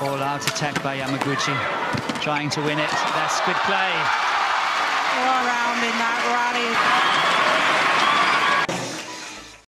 All-out attack by Yamaguchi, trying to win it. That's good play. All around in that